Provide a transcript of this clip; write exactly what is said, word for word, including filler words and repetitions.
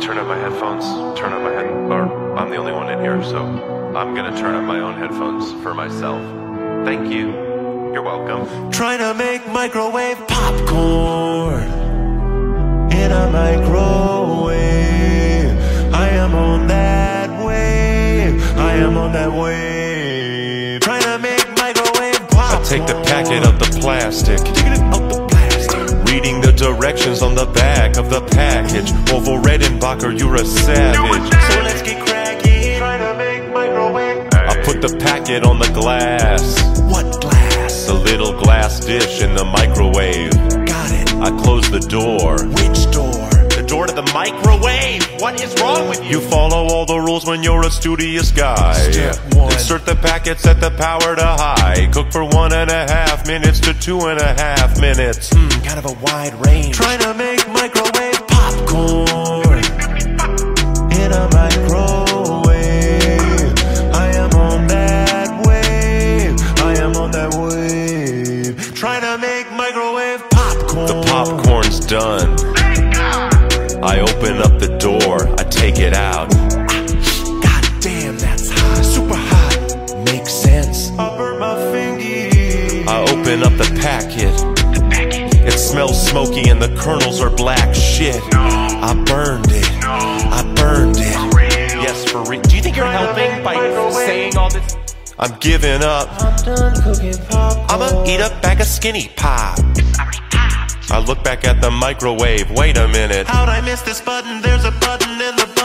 turn up my headphones, turn up my head, or I'm the only one in here, so I'm gonna turn up my own headphones for myself. Thank you. You're welcome. Trying to make microwave popcorn in a microwave. I am on that wave. I am on that wave. Trying to make microwave popcorn. I take the packet of the plastic. Reading the directions on the back of the package. Orville Redenbacher, you're a savage. So let's get cracking. Try to make microwave. I put the packet on the glass. What glass? The little glass dish in the microwave. Got it. I close the door. Which door? The door to the microwave. What is wrong with you? You follow all the rules when you're a studious guy. Step one. Insert the packets at the power to high. Cook for one and a half minutes to two and a half minutes. Mm, kind of a wide range. Trying to make microwave popcorn in a microwave. I am on that wave. I am on that wave. Trying to make microwave popcorn. The popcorn's done. I open up the door, I take it out. God damn, that's hot, super hot. Makes sense. I burn my fingies. I open up the packet. The packet. It smells smoky and the kernels are black shit. No. I burned it. No. I burned it. For real. Yes, for real. Do you think you're helping by saying all this? I'm giving up. I'm done cooking popcorn. I'ma eat a bag of Skinny Pop. I look back at the microwave, wait a minute. How'd I miss this button? There's a button in the